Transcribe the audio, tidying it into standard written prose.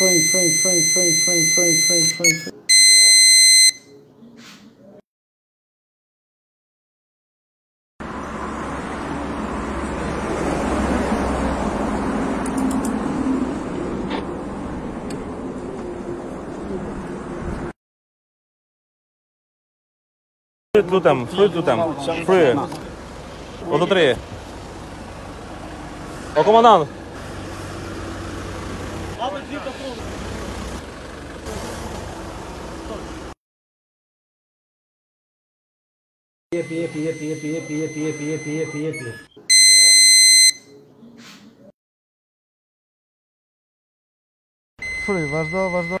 Swing. Флюй тут там. Флюй. Ото три. О, командант. Епі. Флюй, важно.